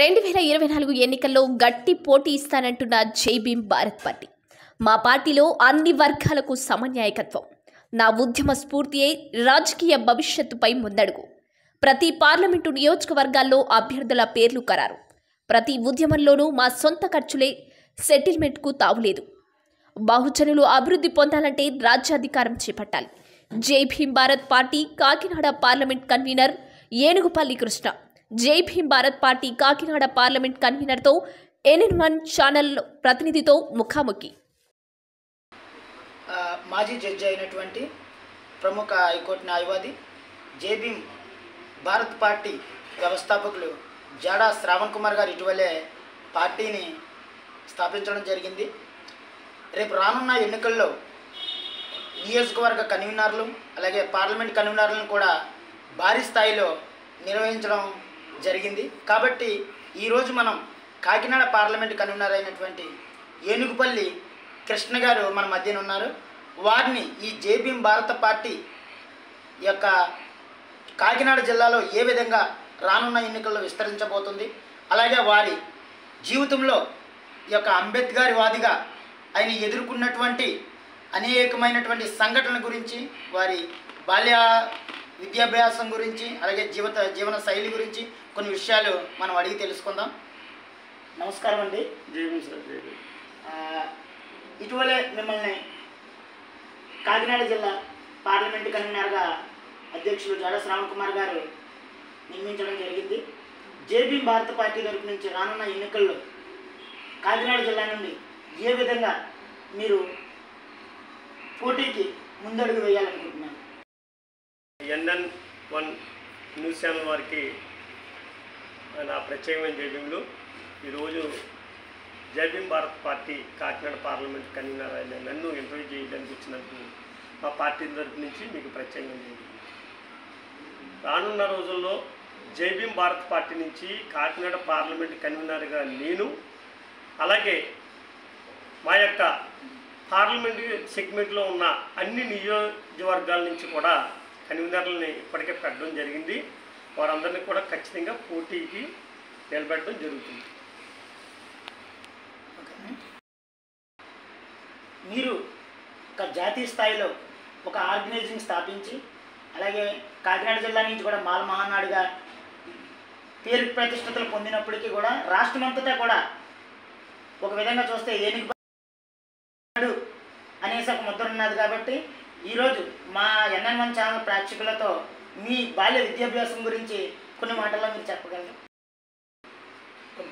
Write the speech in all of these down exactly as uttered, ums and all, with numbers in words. రెండు వేల ఇరవై నాలుగు ఎన్నికల్లో గట్టి పోటీ ఇస్తానంటున్న జై భీమ్ భారత్ పార్టీ. మా పార్టీలో అన్ని వర్గాలకు సమన్యాయకత్వం. నా ఉద్యమ స్ఫూర్తియే రాజకీయ భవిష్యత్తుపై ముందడుగు. ప్రతి పార్లమెంటు నియోజకవర్గాల్లో అభ్యర్థుల పేర్లు ఖరారు. ప్రతి ఉద్యమంలోనూ మా సొంత ఖర్చులే, సెటిల్మెంట్కు తావులేదు. బహుజనులు అభివృద్ధి పొందాలంటే రాజ్యాధికారం చేపట్టాలి. Jai Bhim Bharat party Kakinada parliament convener Enugupalli Krishna. Jai Bhim Bharat party Kakinada parliament కన్వీనర్తో ఎన్ ఎన్ వన్ ఛానల్ ప్రతినిధితో ముఖాముఖి. మాజీ జడ్జి అయినటువంటి ప్రముఖ హైకోర్టు న్యాయవాది, జై భీమ్ భారత్ పార్టీ వ్యవస్థాపకులు జాడా శ్రావణ్ కుమార్ గారు ఇటీవలే పార్టీని స్థాపించడం జరిగింది. రేపు రానున్న ఎన్నికల్లో నియోజకవర్గ కన్వీనర్లు అలాగే పార్లమెంట్ కన్వీనర్లను కూడా భారీ స్థాయిలో నిర్వహించడం జరిగింది. కాబట్టి ఈరోజు మనం కాకినాడ పార్లమెంట్ కన్వీనర్ అయినటువంటి ఏనుగుపల్లి కృష్ణ గారు మన మధ్యన ఉన్నారు. వారిని ఈ జై భీమ్ భారత పార్టీ యొక్క కాకినాడ జిల్లాలో ఏ విధంగా రానున్న ఎన్నికల్లో విస్తరించబోతుంది, అలాగే వారి జీవితంలో ఈ యొక్క అంబేద్కర్ వాదిగా ఆయన ఎదుర్కొన్నటువంటి అనేకమైనటువంటి సంఘటనల గురించి, వారి బాల్య విద్యాభ్యాసం గురించి, అలాగే జీవిత జీవన శైలి గురించి కొన్ని విషయాలు మనం అడిగి తెలుసుకుందాం. నమస్కారం అండి. ఇటీవలే మిమ్మల్ని కాకినాడ జిల్లా పార్లమెంటు కన్వీనర్గా అధ్యక్షులు జాడా శ్రావణ్ కుమార్ గారు నియమించడం జరిగింది. జై భీమ్ భారత పార్టీ తరపు నుంచి రానున్న ఎన్నికల్లో కాకినాడ జిల్లా నుండి ఏ విధంగా మీరు పోటీకి ముందడుగు వేయాలనుకుంటున్నాను? N N one news channel వారికి నా ప్రత్యేకమైన జై భీమ్లు. ఈరోజు Jai Bhim Bharat party Kakinada parliament convener అయిన నన్ను ఇంటర్వ్యూ చేయడానికి వచ్చినందుకు మా పార్టీ తరపు నుంచి మీకు ప్రత్యేకంగా రానున్న రోజుల్లో జై భీమ్ భారత్ పార్టీ నుంచి కాకినాడ పార్లమెంట్ కన్వీనర్గా నేను, అలాగే మా యొక్క పార్లమెంట్ సెగ్మెంట్లో ఉన్న అన్ని నియోజకవర్గాల నుంచి కూడా కన్వీనర్లని ఇప్పటికే పెట్టడం జరిగింది. వారందరినీ కూడా ఖచ్చితంగా పోటీకి నిలబెట్టడం జరుగుతుంది. మీరు ఒక జాతీయ స్థాయిలో ఒక ఆర్గనైజింగ్ స్థాపించి, అలాగే కాకినాడ జిల్లా నుంచి కూడా మాల మహానాడుగా పేరు ప్రతిష్టతలు పొందినప్పటికీ కూడా రాష్ట్రం అంతటా కూడా ఒక విధంగా చూస్తే ఏనుగుపల్లి అనేసి ఒక ముద్ర ఉన్నది. కాబట్టి ఈరోజు మా ఎన్ ఎన్ వన్ ఛానల్ ప్రేక్షకులతో మీ బాల్య విద్యాభ్యాసం గురించి కొన్ని మాటల్లో మీరు చెప్పగలరు.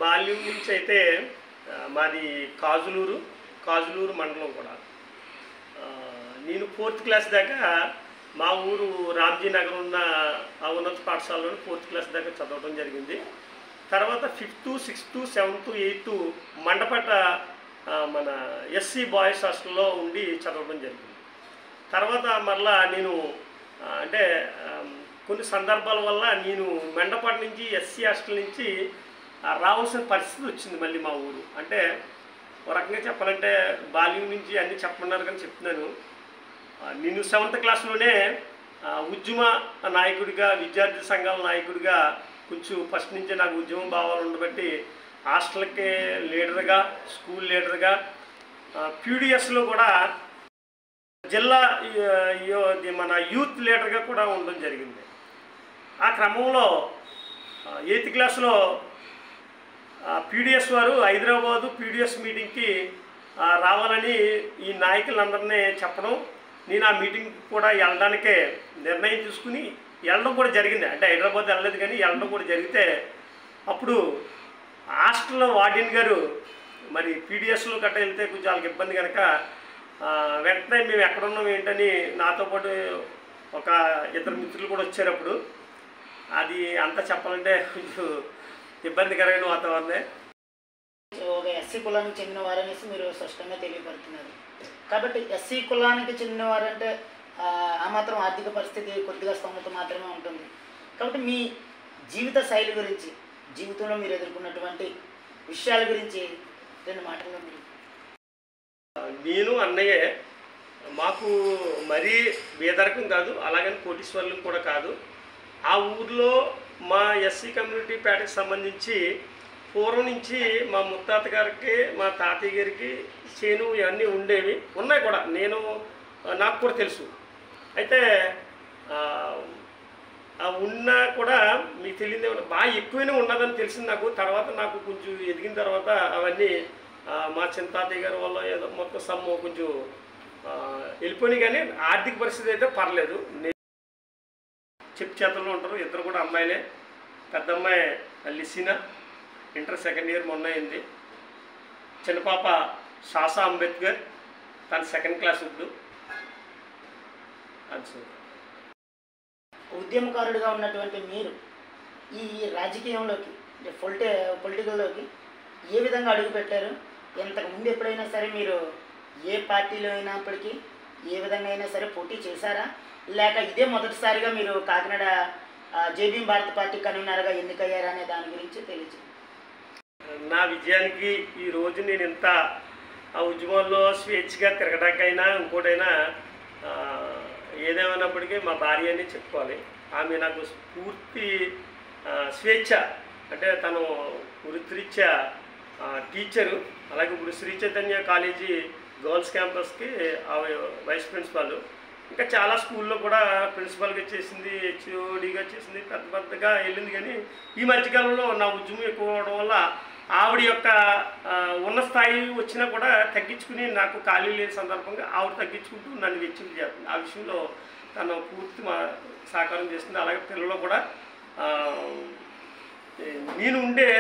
బాల్యం గురించి అయితే మాది కాజులూరు కాజులూరు మండలం కూడా. నేను ఫోర్త్ క్లాస్ దాకా మా ఊరు రామ్జీ నగర్ ఉన్న ఆ ఉన్నత పాఠశాలలో ఫోర్త్ క్లాస్ దాకా చదవడం జరిగింది. తర్వాత ఫిఫ్త్, సిక్స్త్, సెవెంత్, ఎయిత్ మండపట మన ఎస్సీ బాయ్స్ హాస్టల్లో ఉండి చదవడం జరిగింది. తర్వాత మరలా నేను అంటే కొన్ని సందర్భాల వల్ల నేను మండపట నుంచి ఎస్సీ హాస్టల్ నుంచి రావాల్సిన పరిస్థితి వచ్చింది మళ్ళీ మా ఊరు. అంటే ఒక రకంగా చెప్పాలంటే బాల్యం నుంచి అన్నీ చెప్పమన్నారు కానీ చెప్తున్నాను. నేను సెవెంత్ క్లాస్లోనే ఉద్యమ నాయకుడిగా, విద్యార్థి సంఘాల నాయకుడిగా కొంచెం ఫస్ట్ నుంచే నాకు ఉద్యమం భావాలు ఉండబట్టి హాస్టల్కి లీడర్గా, స్కూల్ లీడర్గా, పీ డీ ఎస్లో కూడా జిల్లా మన యూత్ లీడర్గా కూడా ఉండడం జరిగింది. ఆ క్రమంలో ఎయిత్ క్లాస్లో పీ డీ ఎస్ వారు హైదరాబాదు పీ డీ ఎస్ మీటింగ్కి రావాలని ఈ నాయకులందరినీ చెప్పడం, నేను ఆ మీటింగ్ కూడా వెళ్ళడానికే నిర్ణయం తీసుకుని వెళ్ళడం కూడా జరిగింది. అంటే హైదరాబాద్ వెళ్ళలేదు కానీ వెళ్ళడం కూడా జరిగితే అప్పుడు హాస్టల్లో వార్డెన్ గారు మరి పీ డీ ఎస్లో గట్టా వెళ్తే కొంచెం వాళ్ళకి ఇబ్బంది కనుక వెంటనే మేము ఎక్కడున్నాం ఏంటని నాతో పాటు ఒక ఇద్దరు మిత్రులు కూడా వచ్చారు. అప్పుడు అది అంతా చెప్పాలంటే కొంచెం ఇబ్బందికరమైన వాతావరణమే. ఒక ఎస్సీ కులానికి చెందిన వారనేసి మీరు స్పష్టంగా తెలియపడుతున్నారు. కాబట్టి ఎస్సీ కులానికి చెందిన వారంటే ఆ మాత్రం ఆర్థిక పరిస్థితి కొద్దిగా స్తోమత మాత్రమే ఉంటుంది. కాబట్టి మీ జీవిత శైలి గురించి, జీవితంలో మీరు ఎదుర్కొన్నటువంటి విషయాల గురించి రెండు మాటల్లో మీరు. నేను అన్నయ్య, మాకు మరీ బేదరకం కాదు, అలాగని కోటీశ్వర్యం కూడా కాదు. ఆ ఊర్లో మా ఎస్సీ కమ్యూనిటీ పేటకి సంబంధించి పూర్వం నుంచి మా ముత్తాత గారికి మా తాతయ్య గారికి చేను ఇవన్నీ ఉండేవి, ఉన్నాయి కూడా, నేను నాకు కూడా తెలుసు. అయితే ఉన్నా కూడా మీకు తెలియదే బాగా ఎక్కువనే ఉన్నదని తెలిసింది నాకు. తర్వాత నాకు కొంచెం ఎదిగిన తర్వాత అవన్నీ మా చిన్న తాతయ్య గారి వల్ల ఏదో మొత్తం సమ్ము కొంచెం వెళ్ళిపోయినాయి, కానీ ఆర్థిక పరిస్థితి అయితే పర్లేదు. నేను చెప్పు చేతల్లో ఉంటారు, ఇద్దరు కూడా అమ్మాయిలే. పెద్ద అమ్మాయి లిసినా, ఇంటర్ సెకండ్ ఇయర్ మొన్న అయింది. చిన్నపాప శాసా అంబేద్కర్, తను సెకండ్ క్లాస్ ఉద్దు. ఉద్యమకారుడిగా ఉన్నటువంటి మీరు ఈ రాజకీయంలోకి పొలిటి పొలిటికల్లోకి ఏ విధంగా అడుగుపెట్టారు? ఇంతకుముందు ఎప్పుడైనా సరే మీరు ఏ పార్టీలో అయినప్పటికీ ఏ విధంగా అయినా సరే పోటీ చేశారా, లేక ఇదే మొదటిసారిగా మీరు కాకినాడ జై భీమ్ భారత్ పార్టీ కన్వీనర్గా ఎన్నికయ్యారా అనే దాని గురించి తెలియజేయండి. నా విజయానికి ఈరోజు నేను ఇంత ఆ ఉద్యమంలో స్వేచ్ఛగా తిరగడానికైనా ఇంకోటైనా ఏదేమైనప్పటికీ మా భార్య అని చెప్పుకోవాలి. ఆమె నాకు పూర్తి స్వేచ్ఛ, అంటే తను వృత్తిరీత్యా టీచరు, అలాగే ఇప్పుడు శ్రీ చైతన్య కాలేజీ గర్ల్స్ క్యాంపస్కి ఆమె వైస్ ప్రిన్సిపాల్. ఇంకా చాలా స్కూల్లో కూడా ప్రిన్సిపాల్గా చేసింది, హెచ్ఓడిగా చేసింది, పెద్ద పెద్దగా వెళ్ళింది. కానీ ఈ మధ్యకాలంలో నా ఉద్యమం ఎక్కువ అవడం వల్ల ఆవిడ యొక్క ఉన్న స్థాయి వచ్చినా కూడా తగ్గించుకుని, నాకు ఖాళీ లేని సందర్భంగా ఆవిడ తగ్గించుకుంటూ నన్ను వెచ్చింది చేస్తుంది. ఆ విషయంలో తను పూర్తి మా సహకారం చేస్తుంది. అలాగే పిల్లలు కూడా నేను ఉండే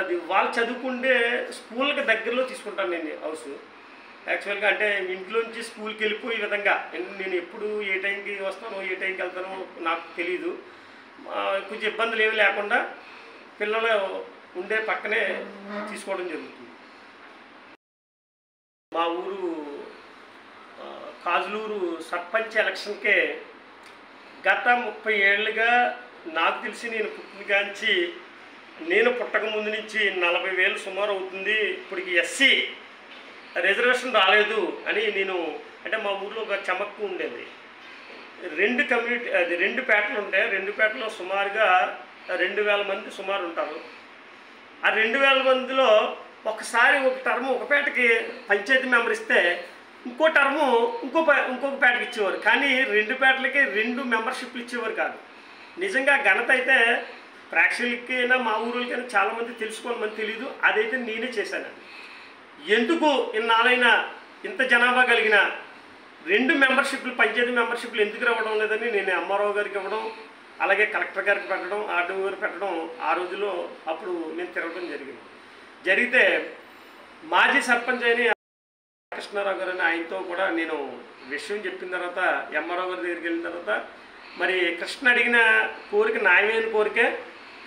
అది వాళ్ళు చదువుకుండే స్కూల్కి దగ్గరలో తీసుకుంటాను నేను హౌస్. యాక్చువల్గా అంటే ఇంట్లోంచి స్కూల్కి వెళ్ళిపోయే విధంగా నేను ఎప్పుడు ఏ టైంకి వస్తానో ఏ టైంకి వెళ్తానో నాకు తెలీదు. కొంచెం ఇబ్బందులు ఏమి లేకుండా పిల్లలు ఉండే పక్కనే తీసుకోవడం జరుగుతుంది. మా ఊరు కాజులూరు సర్పంచ్ ఎలక్షన్కే గత ముప్పై ఏళ్ళుగా నాకు తెలిసి, నేను పుట్టినగాంచి, నేను పుట్టక ముందు నుంచి నలభై వేలు సుమారు అవుతుంది. ఇప్పటికి ఎస్సీ రిజర్వేషన్ రాలేదు అని నేను, అంటే మా ఊర్లో ఒక చమక్కు ఉండేది. రెండు కమ్యూనిటీ అది రెండు పేటలు ఉంటాయి. రెండు పేటలో సుమారుగా రెండు వేల మంది సుమారు ఉంటారు. ఆ రెండు వేల మందిలో ఒకసారి ఒక టర్ము ఒక పేటకి పంచాయతీ మెంబర్ ఇస్తే ఇంకో టర్ము ఇంకో ఇంకొక పేటకి ఇచ్చేవారు. కానీ రెండు పేటలకి రెండు మెంబర్షిప్లు ఇచ్చేవారు కాదు. నిజంగా ఘనత అయితే ప్రేక్షకులకైనా మా ఊరులకైనా చాలామంది తెలుసుకోని మంది తెలీదు. అదైతే నేనే చేశాను. ఎందుకు ఇన్నాళ్ళైనా ఇంత జనాభా కలిగిన రెండు మెంబర్షిప్లు పంచాయతీ మెంబర్షిప్లు ఎందుకు రావడం లేదని నేను ఎంఆర్ఓ గారికి ఇవ్వడం, అలాగే కలెక్టర్ గారికి పెట్టడం, ఆర్టీఓ గారికి పెట్టడం, ఆ రోజులో అప్పుడు నేను తిరగడం జరిగింది. జరిగితే మాజీ సర్పంచ్ అయిన కృష్ణారావు గారు అని ఆయనతో కూడా నేను విషయం చెప్పిన తర్వాత ఎంఆర్ఓ గారి దగ్గరికి వెళ్ళిన తర్వాత, మరి కృష్ణ అడిగిన కోరిక న్యాయమైన కోరికే,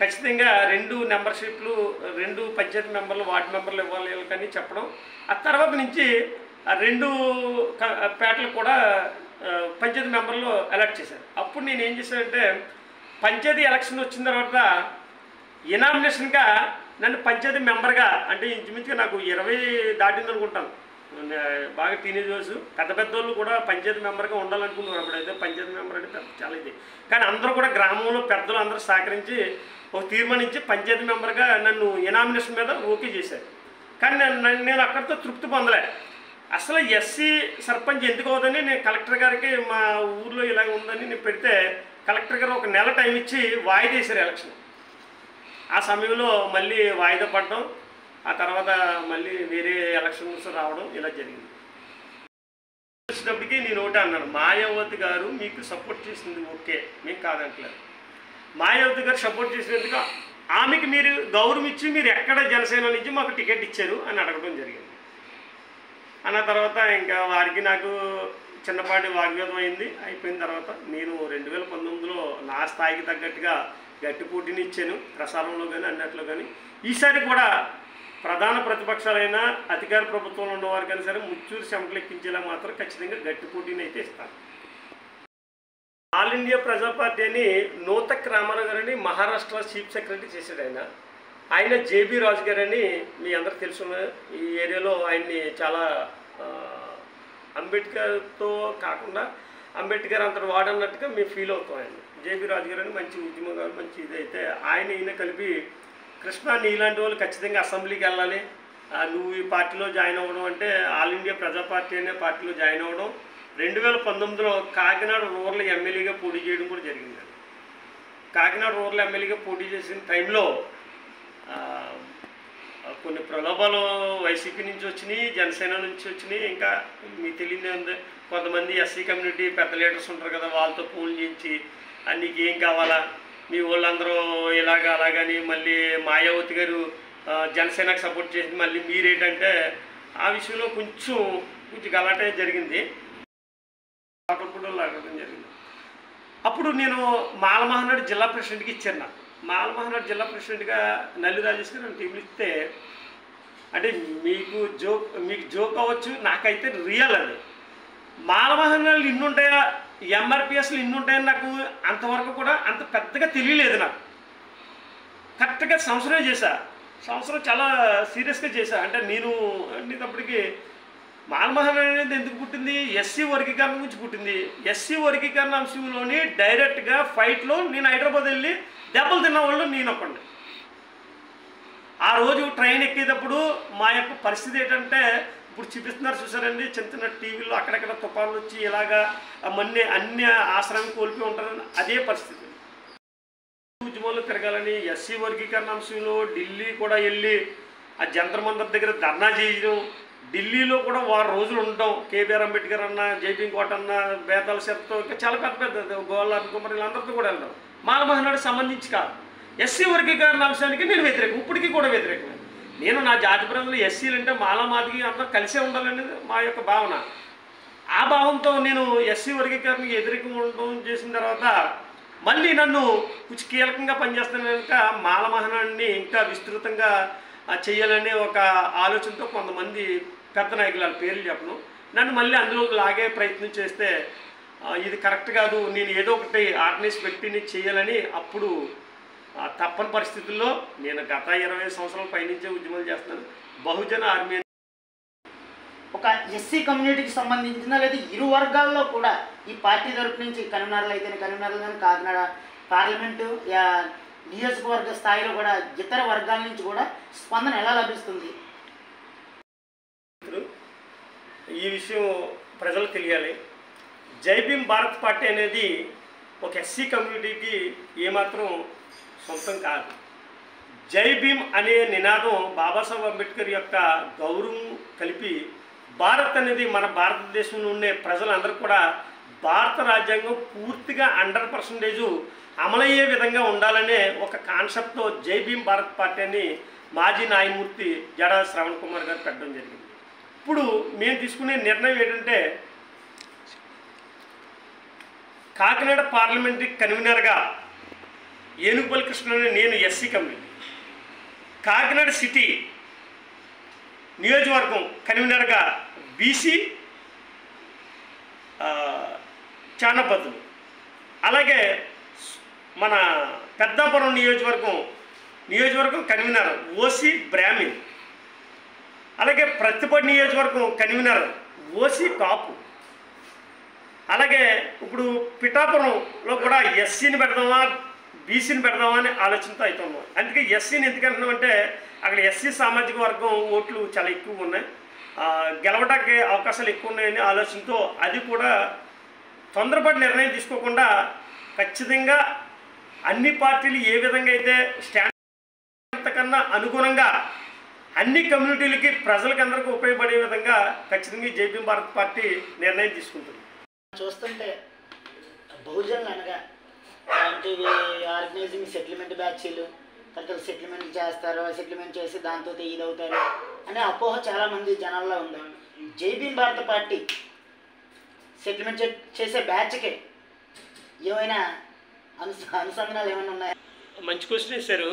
ఖచ్చితంగా రెండు మెంబర్షిప్లు రెండు పంచాయతీ మెంబర్లు వార్డు మెంబర్లు ఇవ్వాలి కానీ చెప్పడం. ఆ తర్వాత నుంచి ఆ రెండు పేటలు కూడా పంచాయతీ మెంబర్లు ఎలక్ట్ చేశారు. అప్పుడు నేను ఏం చేశానంటే, పంచాయతీ ఎలక్షన్ వచ్చిన తర్వాత ఇనామినేషన్గా నన్ను పంచాయతీ మెంబర్గా, అంటే ఇంచుమించుగా నాకు ఇరవై దాటింది అనుకుంటాను, బాగా టీనేజ్ వయసు. పెద్ద పెద్దోళ్ళు కూడా పంచాయతీ మెంబర్గా ఉండాలనుకున్నారు. అప్పుడైతే పంచాయతీ మెంబర్ అంటే పెద్ద చాలా ఇది. కానీ అందరూ కూడా గ్రామంలో పెద్దలు అందరూ సహకరించి ఒక తీర్మానించి పంచాయతీ మెంబర్గా నన్ను ఇనామినేషన్ మీద ఓకే చేశారు. కానీ నేను నేను అక్కడితో తృప్తి పొందలే. అసలు ఎస్సీ సర్పంచ్ ఎందుకు అవుదని నేను కలెక్టర్ గారికి మా ఊర్లో ఇలా ఉందని నేను పెడితే, కలెక్టర్ గారు ఒక నెల టైం ఇచ్చి వాయిదా వేశారు ఎలక్షన్. ఆ సమయంలో మళ్ళీ వాయిదా పడడం, ఆ తర్వాత మళ్ళీ వేరే ఎలక్షన్స్ రావడం ఇలా జరిగింది. వచ్చినప్పటికీ నేను ఒకటే అన్నాను, మాయావతి గారు మీకు సపోర్ట్ చేసింది ఓకే, మీకు కాదంటలేదు. మాయావతి గారు సపోర్ట్ చేసినందుకు ఆమెకి మీరు గౌరవం ఇచ్చి మీరు ఎక్కడ జనసేన నుంచి మాకు టికెట్ ఇచ్చారు అని అడగడం జరిగింది. అన్న తర్వాత ఇంకా వారికి నాకు చిన్నపాటి వాగ్వాదం అయింది. అయిపోయిన తర్వాత నేను రెండు వేల పంతొమ్మిదిలో నా స్థాయికి తగ్గట్టుగా గట్టి పోటీని ఇచ్చాను, ప్రసారంలో కానీ అన్నట్లో కానీ. ఈసారి కూడా ప్రధాన ప్రతిపక్షాలైనా అధికార ప్రభుత్వంలో ఉన్నవారికైనా సరే ముచ్చూరు శంపలెక్కించేలా మాత్రం ఖచ్చితంగా గట్టి పోటీని అయితే ఇస్తాను. ఆల్ ఇండియా ప్రజా పార్టీ అని నూతక్ రామారావు గారని మహారాష్ట్ర చీఫ్ సెక్రటరీ చేశాడు. ఆయన ఆయన జేబీ రాజు గారని మీ అందరికి తెలుసు. ఈ ఏరియాలో ఆయన్ని చాలా అంబేద్కర్తో కాకుండా అంబేద్కర్ అంత వాడన్నట్టుగా మేము ఫీల్ అవుతాం. ఆయన జేబీ రాజు గారని మంచి ఉద్యమం, మంచి ఇదైతే ఆయన ఈయన కలిపి కృష్ణ నీలాంటి వాళ్ళు ఖచ్చితంగా అసెంబ్లీకి వెళ్ళాలి. నువ్వు ఈ పార్టీలో జాయిన్ అవ్వడం అంటే ఆల్ ఇండియా ప్రజా పార్టీ అనే పార్టీలో జాయిన్ అవ్వడం, రెండు వేల పంతొమ్మిదిలో కాకినాడ రూరల్ ఎమ్మెల్యేగా పోటీ చేయడం కూడా జరిగింది. కాకినాడ రూరల్ ఎమ్మెల్యేగా పోటీ చేసిన టైంలో కొన్ని ప్రలోభాలు వైసీపీ నుంచి వచ్చినాయి, జనసేన నుంచి వచ్చినాయి, ఇంకా మీకు తెలియదు కొంతమంది ఎస్సీ కమ్యూనిటీ పెద్ద లీడర్స్ ఉంటారు కదా, వాళ్ళతో ఫోన్ చేయించి నీకు ఏం కావాలా, మీ వాళ్ళందరూ ఇలాగ అలాగని, మళ్ళీ మాయావతి గారు జనసేనకు సపోర్ట్ చేసి మళ్ళీ మీరేంటంటే ఆ విషయంలో కొంచెం కొంచెం గలాటే జరిగింది, అప్పుడు లాగడం జరిగింది. అప్పుడు నేను మాల మహానాడు జిల్లా ప్రెసిడెంట్కి ఇచ్చాను. నాకు మాల మహానాడు జిల్లా ప్రెసిడెంట్గా నల్లి రాజేష్ గారు టీంలు ఇస్తే, అంటే మీకు జోక్ మీకు జోక్ అవ్వచ్చు, నాకైతే రియల్ అది. మాల మహానాడులు ఇన్ని ఉంటాయా, ఎంఆర్పిఎస్లు ఇన్ని ఉంటాయని నాకు అంతవరకు కూడా అంత పెద్దగా తెలియలేదు. నాకు కరెక్ట్గా సంవత్సరం చేశా, సంవత్సరం చాలా సీరియస్గా చేశా. అంటే నేను నేనప్పటికీ మాల మహానాడు అనేది ఎందుకు పుట్టింది, ఎస్సీ వర్గీకరణ గురించి పుట్టింది. ఎస్సీ వర్గీకరణ అంశంలోని డైరెక్ట్గా ఫైట్లో నేను హైదరాబాద్ వెళ్ళి దెబ్బలు తిన్న వాళ్ళు నేను ఒప్పండి. ఆ రోజు ట్రైన్ ఎక్కేటప్పుడు మా యొక్క పరిస్థితి ఏంటంటే, ఇప్పుడు చూపిస్తున్నారు చూసారండి చిన్న చిన్న టీవీలో అక్కడక్కడ తుఫాన్లు వచ్చి ఇలాగా మన్ని అన్ని ఆశ్రమం కోల్పోయి ఉంటారని, అదే పరిస్థితి. ఉద్యమంలో తిరగాలని ఎస్సీ వర్గీకరణ అంశంలో ఢిల్లీ కూడా వెళ్ళి ఆ జంతర్ మంతర్ దగ్గర ధర్నా చేయడం, ఢిల్లీలో కూడా వారం రోజులు ఉండటం, కేబీఆర్ అంబేద్కర్ అన్న, జైభీమ్ కోట అన్న, బేతాల శర్తో, ఇంకా చాలా పెద్ద పెద్ద గోవాల కుమార్ వీళ్ళందరితో కూడా వెళ్ళడం మాల మహానాడుకి సంబంధించి కాదు, ఎస్సీ వర్గీకరణ అంశానికి నేను వ్యతిరేకం, ఇప్పటికీ కూడా వ్యతిరేకం. నేను నా జాతి ప్రజలు ఎస్సీలు అంటే మాల మాదిగి అందరూ కలిసే ఉండాలనేది మా యొక్క భావన. ఆ భావంతో నేను ఎస్సీ వర్గీకరణకి వ్యతిరేకం ఉండడం చేసిన తర్వాత మళ్ళీ నన్ను కొంచెం కీలకంగా పనిచేస్తాను కనుక మాల మహానాడుని ఇంకా విస్తృతంగా చేయాలనే ఒక ఆలోచనతో కొంతమంది పెద్ద నాయకులు, వాళ్ళ పేర్లు చెప్పను, నన్ను మళ్ళీ అందులో లాగే ప్రయత్నం చేస్తే ఇది కరెక్ట్ కాదు, నేను ఏదో ఒకటి ఆర్గనైజ్ పెట్టి చేయాలని అప్పుడు తప్పని పరిస్థితుల్లో నేను గత ఇరవై సంవత్సరాల పైనుంచే ఉద్యమాలు చేస్తున్నాను. బహుజన ఆర్మీ ఒక ఎస్సీ కమ్యూనిటీకి సంబంధించిన లేదా ఇరు వర్గాల్లో కూడా ఈ పార్టీ తరపు నుంచి కన్వీనర్లు అయితేనే కన్వీనర్లు కానీ కాకినాడ పార్లమెంటు నియోజకవర్గ స్థాయిలో కూడా ఇతర వర్గాల నుంచి కూడా స్పందన ఎలా లభిస్తుంది? ఈ విషయం ప్రజలు తెలియాలి. జై భీమ్ భారత్ పార్టీ అనేది ఒక ఎస్సీ కమ్యూనిటీకి ఏమాత్రం సొంతం కాదు. జై భీమ్ అనే నినాదం బాబాసాహెబ్ అంబేద్కర్ యొక్క గౌరవం కలిపి భారత్ అనేది మన భారతదేశంలో ఉండే ప్రజలందరూ కూడా భారత రాజ్యాంగం పూర్తిగా హండ్రెడ్ పర్సెంటేజు అమలయ్యే విధంగా ఉండాలనే ఒక కాన్సెప్ట్తో జై భీమ్ భారత్ పార్టీ అని మాజీ న్యాయమూర్తి జడా శ్రవణ్ కుమార్ గారు పెట్టడం జరిగింది. ఇప్పుడు మేము తీసుకునే నిర్ణయం ఏంటంటే, కాకినాడ పార్లమెంటరీ కన్వీనర్గా ఏనుగుపల్లి కృష్ణని నేను ఎస్సీ కమ్యూనిటీ, కాకినాడ సిటీ నియోజకవర్గం కన్వీనర్గా బీసీ చానపతులు, అలాగే మన పెద్దాపురం నియోజకవర్గం నియోజకవర్గం కన్వీనర్ ఓసీ బ్రాహ్మిన్, అలాగే ప్రతిపడి నియోజకవర్గం కన్వీనర్ ఓసీ కాపు, అలాగే ఇప్పుడు పిఠాపురంలో కూడా ఎస్సీని పెడదామా బీసీని పెడదామా అనే ఆలోచనతో అవుతున్నాం. అందుకే ఎస్సీని ఎందుకంటున్నాం అంటే అక్కడ ఎస్సీ సామాజిక వర్గం ఓట్లు చాలా ఎక్కువ ఉన్నాయి, గెలవడానికి అవకాశాలు ఎక్కువ ఉన్నాయనే ఆలోచనతో అది కూడా తొందరపాటు నిర్ణయం తీసుకోకుండా ఖచ్చితంగా అన్ని పార్టీలు ఏ విధంగా అయితే స్టాండ్ కన్నా అనుగుణంగా అన్ని కమ్యూనిటీలకి ప్రజలకు అందరికీ ఉపయోగపడే విధంగా ఖచ్చితంగా జై భీమ్ భారత్ పార్టీ నిర్ణయం తీసుకుంటుంది. చూస్తుంటే బహుజనులు అనగా అంటే ఆర్గనైజింగ్ సెటిల్మెంట్ బ్యాచ్లు తర్వాత సెటిల్మెంట్ చేస్తారు, సెటిల్మెంట్ చేసి దాంతో ఇదవుతారు అనే అపోహ చాలామంది జనాల్లో ఉంది. జై భీమ్ భారత పార్టీ సెటిల్మెంట్ చేసే బ్యాచ్కే ఏమైనా అను అనుసంధానాలు ఏమైనా ఉన్నాయా? మంచి క్వశ్చన్ వేశారు.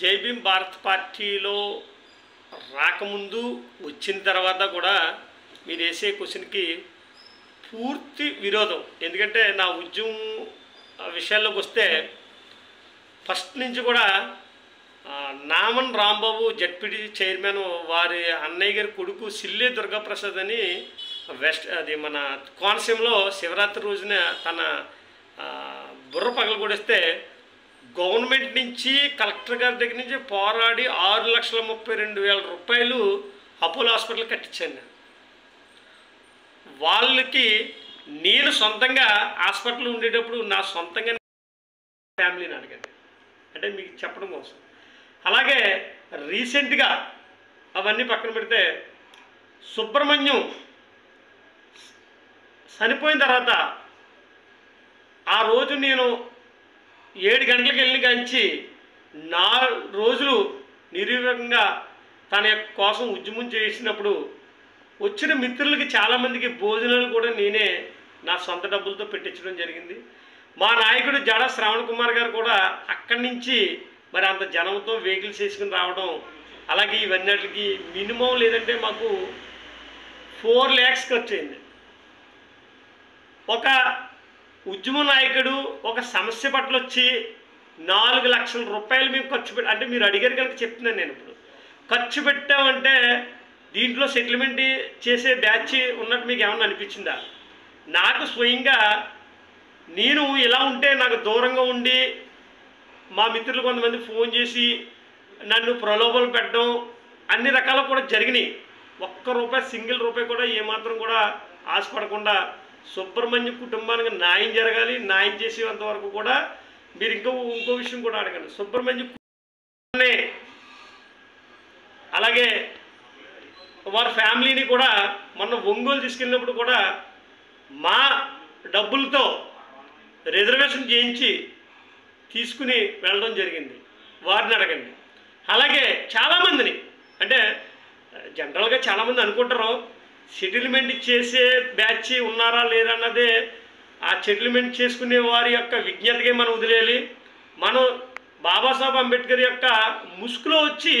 జై భీమ్ భారత్ పార్టీలో రాకముందు వచ్చిన తర్వాత కూడా మీరు వేసే క్వశ్చన్కి పూర్తి విరోధం. ఎందుకంటే నా ఉద్యమం విషయాల్లోకి వస్తే ఫస్ట్ నుంచి కూడా నామన్ రాంబాబు జడ్పీటీ చైర్మన్ వారి అన్నయ్య గారి కొడుకు సిల్లే దుర్గాప్రసాద్ అని వెస్ట్ అది మన కోనసీమలో శివరాత్రి రోజున తన బుర్ర పగలు కొడిస్తే గవర్నమెంట్ నుంచి కలెక్టర్ గారి దగ్గర నుంచి పోరాడి ఆరు లక్షల ముప్పై రెండు వేల రూపాయలు అపోలో హాస్పిటల్ కట్టించాను. వాళ్ళకి నేను సొంతంగా హాస్పిటల్ ఉండేటప్పుడు నా సొంతంగా ఫ్యామిలీని అడిగాను, అంటే మీకు చెప్పడం కోసం. అలాగే రీసెంట్గా అవన్నీ పక్కన పెడితే సుబ్రహ్మణ్యం చనిపోయిన తర్వాత ఆ రోజు నేను ఏడు గంటలకు వెళ్ళిన కాంచి నాలుగు రోజులు నిర్విఘ్నంగా తన కోసం ఉద్యమం చేసినప్పుడు వచ్చిన మిత్రులకి చాలామందికి భోజనాలు కూడా నేనే నా సొంత డబ్బులతో పెట్టించడం జరిగింది. మా నాయకుడు జడ శ్రావణ్ కుమార్ గారు కూడా అక్కడి నుంచి మరి అంత జనంతో వెహికల్స్ వేసుకుని రావడం, అలాగే ఇవన్నిటికి మినిమం లేదంటే మాకు ఫోర్ ల్యాక్స్ ఖర్చు అయింది. ఒక ఉద్యమ నాయకుడు ఒక సమస్య పట్ల వచ్చి నాలుగు లక్షల రూపాయలు మేము ఖర్చు పెట్టి, అంటే మీరు అడిగారు కనుక చెప్తున్నాను నేను, ఇప్పుడు ఖర్చు పెట్టామంటే దీంట్లో సెటిల్మెంట్ చేసే బ్యాచ్ ఉన్నట్టు మీకు ఏమన్నా అనిపించిందా? నాకు స్వయంగా నేను ఇలా ఉంటే నాకు దూరంగా ఉండి మా మిత్రులు కొంతమంది ఫోన్ చేసి నన్ను ప్రలోభాలు పెట్టడం అన్ని రకాలు కూడా జరిగినాయి. ఒక్క రూపాయి సింగిల్ రూపాయి కూడా ఏమాత్రం కూడా ఆశపడకుండా సుబ్రహ్మణ్యం కుటుంబానికి న్యాయం జరగాలి, న్యాయం చేసేంత వరకు కూడా. మీరు ఇంకో ఇంకో విషయం కూడా అడగండి సుబ్రహ్మణ్యం, అలాగే వారి ఫ్యామిలీని కూడా మొన్న ఒంగోలు తీసుకెళ్ళినప్పుడు కూడా మా డబ్బులతో రిజర్వేషన్ చేయించి తీసుకుని వెళ్ళడం జరిగింది, వారిని అడగండి. అలాగే చాలామందిని, అంటే జనరల్గా చాలామంది అనుకుంటారు సెటిల్మెంట్ చేసే బ్యాచ్ ఉన్నారా లేరన్నదే, ఆ సెటిల్మెంట్ చేసుకునే వారి యొక్క విజ్ఞతకే మనం వదిలేయాలి. మనం బాబాసాహెబ్ అంబేద్కర్ యొక్క ముసుగులో వచ్చి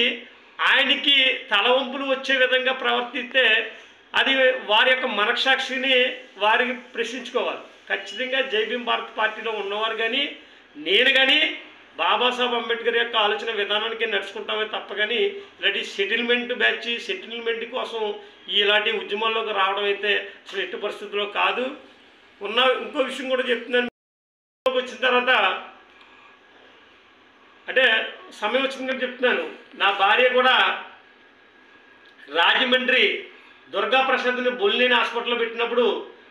ఆయనకి తలవంపులు వచ్చే విధంగా ప్రవర్తిస్తే అది వారి యొక్క మనస్సాక్షిని వారికి ప్రశ్నించుకోవాలి. ఖచ్చితంగా జై భీమ్ భారత్ పార్టీలో ఉన్నవారు కానీ నేను కానీ బాబాసాహెబ్ అంబేద్కర్ యొక్క ఆలోచన విధానానికి నడుచుకుంటామే తప్ప కానీ ఇలాంటి సెటిల్మెంట్ బ్యాచ్ సెటిల్మెంట్ కోసం ఇలాంటి ఉద్యమాల్లోకి రావడం అయితే అసలు ఎట్టి పరిస్థితుల్లో కాదు. ఉన్న ఇంకో విషయం కూడా చెప్తున్నాను, వచ్చిన తర్వాత అంటే సమయం వచ్చిందని చెప్తున్నాను. నా భార్య కూడా రాజమండ్రి దుర్గా ప్రసాద్ని బొల్లిని హాస్పిటల్లో పెట్టినప్పుడు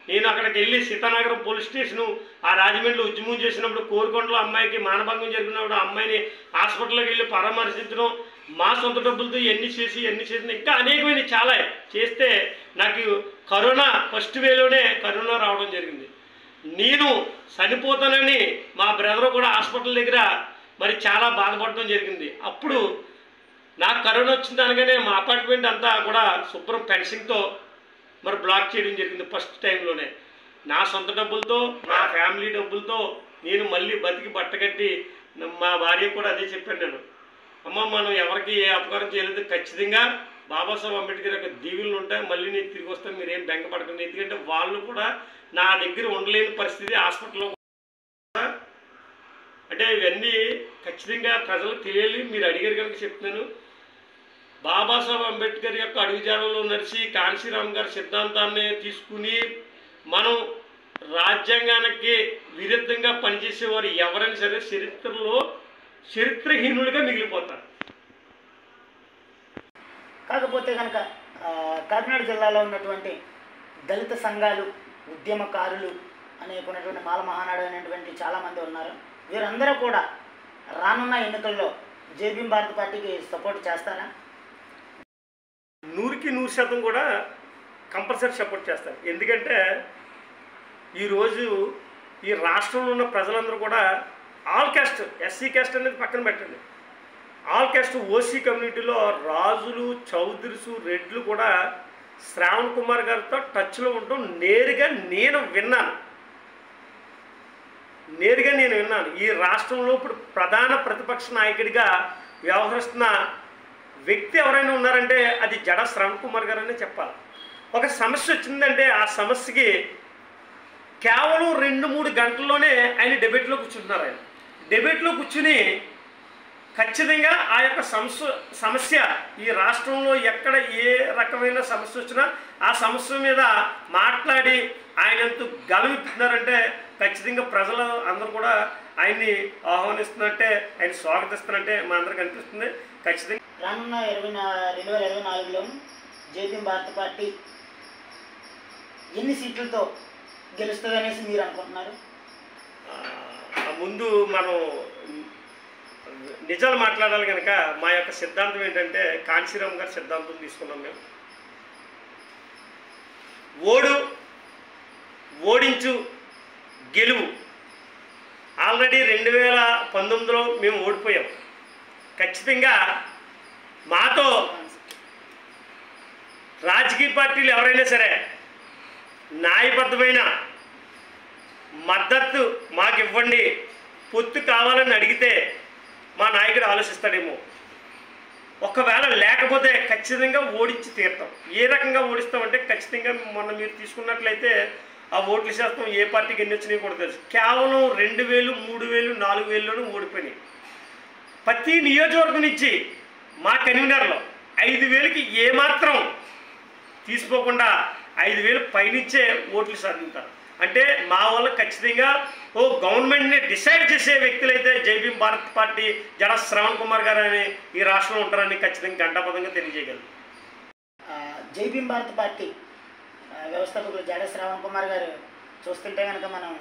నేను అక్కడికి వెళ్ళి సీతానగరం పోలీస్ స్టేషను, ఆ రాజమండ్రిలో ఉద్యమం చేసినప్పుడు కోరుకొండలో అమ్మాయికి మానభంగం జరిగినప్పుడు అమ్మాయిని హాస్పిటల్కి వెళ్ళి పరామర్శించడం, మా సొంత డబ్బులతో ఎన్ని చేసి ఎన్ని చేసిన ఇంకా అనేకమైన చాలా చేస్తే నాకు కరోనా ఫస్ట్ వేలోనే కరోనా రావడం జరిగింది. నేను చనిపోతానని మా బ్రదర్ కూడా హాస్పిటల్ దగ్గర మరి చాలా బాధపడడం జరిగింది. అప్పుడు నాకు కరోనా వచ్చింది అనగానే మా అపార్ట్మెంట్ అంతా కూడా శుభ్రం ఫెన్సింగ్తో మరి బ్లాక్ చేయడం జరిగింది. ఫస్ట్ టైంలోనే నా సొంత డబ్బులతో నా ఫ్యామిలీ డబ్బులతో నేను మళ్ళీ బతికి బట్టకట్టి మా భార్య కూడా అదే చెప్పాను నేను, అమ్మ మనం ఎవరికి ఏ అపకారం చేయలేదు, ఖచ్చితంగా బాబాసాహెబ్ అంబేద్కర్ యొక్క దీవులు ఉంటాయి, మళ్ళీ నేను తిరిగి వస్తాను, మీరేం బెంగపడకండి. ఎందుకంటే వాళ్ళు కూడా నా దగ్గర ఉండలేని పరిస్థితి హాస్పిటల్లో, అంటే ఇవన్నీ ఖచ్చితంగా ప్రజలకు తెలియాలి. మీరు అడిగారు కనుక చెప్తున్నాను. బాబాసాహెబ్ అంబేద్కర్ యొక్క అడుగుజాడలో నడిచి కాంశీరామ్ గారి సిద్ధాంతాన్ని తీసుకుని మనం రాజ్యాంగానికి విరుద్ధంగా పనిచేసేవారు ఎవరైనా సరే చరిత్రలో చరిత్రహీనులుగా మిగిలిపోతారు. కాకపోతే కనుక కాకినాడ జిల్లాలో ఉన్నటువంటి దళిత సంఘాలు, ఉద్యమకారులు అనేకున్నటువంటి మాల మహానాడు అనేటువంటి చాలామంది ఉన్నారు. వీరందరూ కూడా రానున్న ఎన్నికల్లో జై భీమ్ భారత్ పార్టీకి సపోర్ట్ చేస్తారా? నూరుకి నూరు శాతం కూడా కంపల్సరీ సపోర్ట్ చేస్తారు. ఎందుకంటే ఈరోజు ఈ రాష్ట్రంలో ఉన్న ప్రజలందరూ కూడా ఆల్ క్యాస్ట్, ఎస్సీ క్యాస్ట్ అనేది పక్కన పెట్టండి, ఆల్ క్యాస్ట్ ఓసీ కమ్యూనిటీలో రాజులు చౌదరిసు రెడ్లు కూడా శ్రావణ్ కుమార్ గారితో టచ్లో ఉండటం నేరుగా నేను విన్నాను నేరుగా నేను విన్నాను ఈ రాష్ట్రంలో ఇప్పుడు ప్రధాన ప్రతిపక్ష నాయకుడిగా వ్యవహరిస్తున్న వ్యక్తి ఎవరైనా ఉన్నారంటే అది జడ శ్రావణ్ కుమార్ గారనే చెప్పాలి. ఒక సమస్య వచ్చిందంటే ఆ సమస్యకి కేవలం రెండు మూడు గంటల్లోనే ఆయన డిబేట్లో కూర్చుంటున్నారు. ఆయన డిబేట్లో కూర్చుని ఖచ్చితంగా ఆ యొక్క సమస్య సమస్య ఈ రాష్ట్రంలో ఎక్కడ ఏ రకమైన సమస్య వచ్చినా ఆ సమస్య మీద మాట్లాడి ఆయన ఎంతో గలవిస్తున్నారంటే ఖచ్చితంగా ప్రజలు అందరూ కూడా ఆయన్ని ఆహ్వానిస్తున్నట్టే, ఆయన స్వాగతిస్తున్నట్టే మనందరికీ అనిపిస్తుంది. ఖచ్చితంగా రానున్న ఇరవై రెండు వేల ఇరవై నాలుగులో జై భీమ్ భారత పార్టీ ఎన్ని సీట్లతో గెలుస్తుంది అనేసి మీరు అనుకుంటున్నారు? ముందు మనం నిజాలు మాట్లాడాలి కనుక మా యొక్క సిద్ధాంతం ఏంటంటే కాంచీరామ్ గారి సిద్ధాంతం తీసుకున్నాం. మేము ఓడు ఓడించు గెలువు. ఆల్రెడీ రెండు వేల పంతొమ్మిదిలో మేము ఓడిపోయాం. ఖచ్చితంగా మాతో రాజకీయ పార్టీలు ఎవరైనా సరే న్యాయబద్ధమైన మద్దతు మాకు ఇవ్వండి, పొత్తు కావాలని అడిగితే మా నాయకుడు ఆలోచిస్తాడేమో. ఒకవేళ లేకపోతే ఖచ్చితంగా ఓడించి తీరుతాం. ఏ రకంగా ఓడిస్తామంటే ఖచ్చితంగా మొన్న మీరు తీసుకున్నట్లయితే ఆ ఓట్ల శాతం ఏ పార్టీకి ఎన్ని వచ్చినాయి కూడా తెలుసు. కేవలం రెండు వేలు మూడు వేలు నాలుగు వేలులోనూ ఓడిపోయినాయి. ప్రతి నియోజకవర్గం నుంచి మా కన్వీనర్లో ఐదు వేలకి ఏమాత్రం తీసుకోకుండా ఐదు వేలు పైనిచ్చే ఓట్లు సాధించారు. అంటే మా వల్ల ఖచ్చితంగా ఓ గవర్నమెంట్ని డిసైడ్ చేసే వ్యక్తులైతే జై భీమ్ భారత్ పార్టీ జడ శ్రవణ్ కుమార్ గారు అని ఈ రాష్ట్రంలో ఉంటారని ఖచ్చితంగా గంటాపదంగా తెలియజేయగలరు. జై భీమ్ భారత్ పార్టీ వ్యవస్థాపకులు జడ శ్రవణ్ కుమార్ గారు చూస్తుంటే కనుక మనం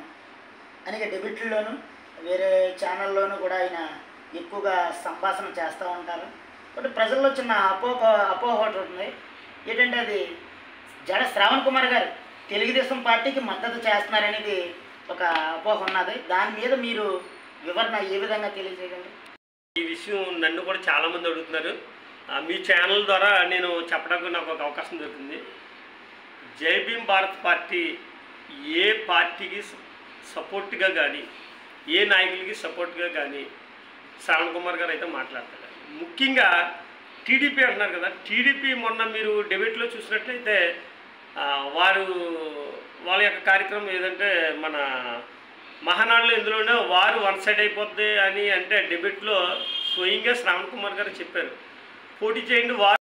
అనేక డెబిట్లలోనూ వేరే ఛానల్లోనూ కూడా ఆయన ఎక్కువగా సంభాషణ చేస్తూ ఉంటారు. బట్ ప్రజల్లో చిన్న అపోహ అపోహ ఒకటి ఉంటుంది. ఏంటంటే అది జడ శ్రవణ్ కుమార్ గారు తెలుగుదేశం పార్టీకి మద్దతు చేస్తున్నారనేది ఒక అపోహ ఉన్నది. దాని మీద మీరు వివరణ ఏ విధంగా తెలియజేయగలరు? ఈ విషయం నన్ను కూడా చాలామంది అడుగుతున్నారు. మీ ఛానల్ ద్వారా నేను చెప్పడానికి నాకు ఒక అవకాశం దొరికింది. జై భీమ్ భారత్ పార్టీ ఏ పార్టీకి సపోర్ట్గా కానీ ఏ నాయకులకి సపోర్ట్గా కానీ శ్రవణ్ కుమార్ గారు అయితే మాట్లాడతారు. ముఖ్యంగా టీడీపీ అంటున్నారు కదా, టీడీపీ మొన్న మీరు డిబేట్లో చూసినట్లయితే వారు వాళ్ళ యొక్క కార్యక్రమం ఏదంటే మన మహానాడులో ఇందులోనే వారు వన్ సైడ్ అయిపోద్ది అని అంటే డిబేట్లో స్వయంగా శ్రవణ్ కుమార్ గారు చెప్పారు. పోటీ చేయండి, వారు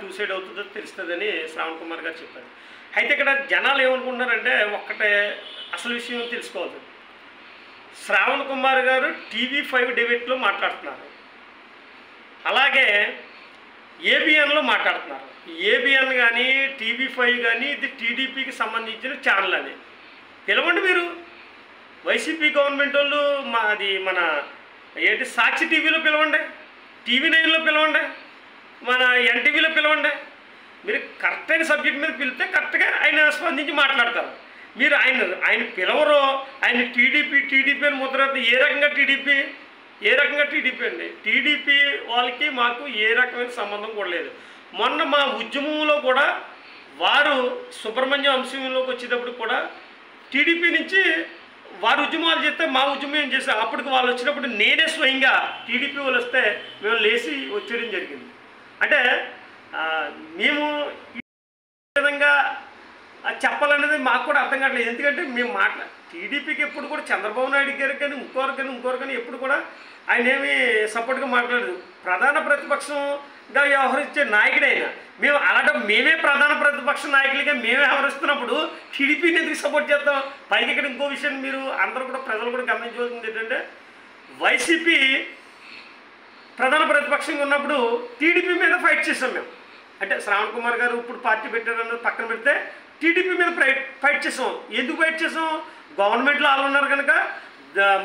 టూ సైడ్ అవుతుందో తెలుస్తుందని శ్రవణ్ కుమార్ గారు చెప్పారు. అయితే ఇక్కడ జనాలు ఏమనుకుంటున్నారంటే ఒక్కటే అసలు విషయం తెలుసుకోవాలి. శ్రవణ్ కుమార్ గారు టీవీ ఫైవ్ డిబేట్లో మాట్లాడుతున్నారు, అలాగే ఏబిఎన్లో మాట్లాడుతున్నారు. ఏబిఎన్ కానీ టీవీ ఫైవ్ కానీ ఇది టీడీపీకి సంబంధించిన ఛానల్. అది పిలవండి మీరు. వైసీపీ గవర్నమెంట్ వాళ్ళు మా అది మన ఏంటి సాక్షి టీవీలో పిలవండి, టీవీ నైన్లో పిలవండి, మన ఎన్టీవీలో పిలవండి. మీరు కరెక్ట్ అయిన సబ్జెక్ట్ మీద పిలిస్తే కరెక్ట్గా ఆయన స్పందించి మాట్లాడతారు. మీరు ఆయన ఆయన పిలవరు, ఆయన టీడీపీ టీడీపీ అని ముద్ర. ఏ రకంగా టీడీపీ ఏ రకంగా టీడీపీ అండి, టీడీపీ వాళ్ళకి మాకు ఏ రకమైన సంబంధం కూడా లేదు. మొన్న మా ఉద్యమంలో కూడా వారు సుబ్రహ్మణ్యం అంశంలోకి వచ్చేటప్పుడు కూడా టీడీపీ నుంచి వారు ఉద్యమాలు చేస్తే మా ఉద్యమం ఏం చేశారు. అప్పటికి వాళ్ళు వచ్చినప్పుడు నేనే స్వయంగా టీడీపీ వాళ్ళు వస్తే మేము లేచి వచ్చేయడం జరిగింది. అంటే మేము ఈ విధంగా చెప్పాలనేది మాకు కూడా అర్థం కావట్లేదు. ఎందుకంటే మేము మాట్లా టీడీపీకి ఎప్పుడు కూడా చంద్రబాబు నాయుడు గారు కానీ ఇంకోరు కానీ ఇంకోరు కానీ ఎప్పుడు కూడా ఆయన ఏమి సపోర్ట్గా మాట్లాడదు. ప్రధాన ప్రతిపక్షంగా వ్యవహరించే నాయకుడైనా మేము అలాంటి మేమే ప్రధాన ప్రతిపక్ష నాయకులుగా మేమే వ్యవహరిస్తున్నప్పుడు టీడీపీని ఎందుకు సపోర్ట్ చేస్తాం? పైకి ఇక్కడ ఇంకో విషయాన్ని మీరు అందరూ కూడా ప్రజలు కూడా గమనించవలసింది ఏంటంటే వైసీపీ ప్రధాన ప్రతిపక్షంగా ఉన్నప్పుడు టీడీపీ మీద ఫైట్ చేసాం మేము. అంటే శ్రవణ్ కుమార్ గారు ఇప్పుడు పార్టీ పెట్టారన్నది పక్కన పెడితే టీడీపీ మీద ఫైట్ చేసాం. ఎందుకు ఫైట్ చేసాం? గవర్నమెంట్లో వాళ్ళు ఉన్నారు కనుక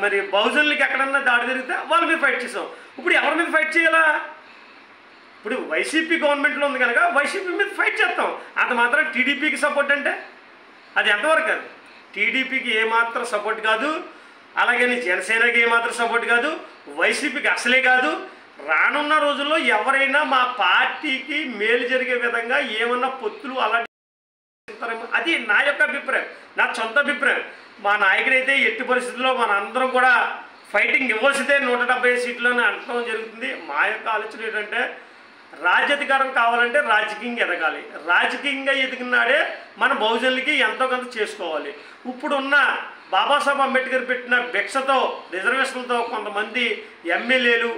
మరి బహుజనులకి ఎక్కడన్నా దాడి జరిగితే వాళ్ళ మీద ఫైట్ చేసాం. ఇప్పుడు ఎవరి మీద ఫైట్ చేయాలా? ఇప్పుడు వైసీపీ గవర్నమెంట్లో ఉంది కనుక వైసీపీ మీద ఫైట్ చేస్తాం. అంత మాత్రం టీడీపీకి సపోర్ట్ అంటే అది ఎంతవరకు కాదు. టీడీపీకి ఏమాత్రం సపోర్ట్ కాదు, అలాగని జనసేనకి ఏమాత్రం సపోర్ట్ కాదు, వైసీపీకి అసలే కాదు. రానున్న రోజుల్లో ఎవరైనా మా పార్టీకి మేలు జరిగే విధంగా ఏమన్నా పొత్తులు అలాంటి అది నా యొక్క అభిప్రాయం, నా సొంత అభిప్రాయం. మా నాయకుడైతే ఎట్టి పరిస్థితుల్లో మనందరం కూడా ఫైటింగ్ ఇవ్వాల్సిందే నూట డెబ్బై సీట్లని అంటడం జరుగుతుంది. మా యొక్క ఆలోచన ఏంటంటే రాజ్యాధికారం కావాలంటే రాజకీయంగా ఎదగాలి. రాజకీయంగా ఎదిగినాడే మన బహుజనులకి ఎంతో కొంత చేసుకోవాలి. ఇప్పుడున్న బాబాసాహెబ్ అంబేద్కర్ పెట్టిన భిక్షతో రిజర్వేషన్తో కొంతమంది ఎమ్మెల్యేలు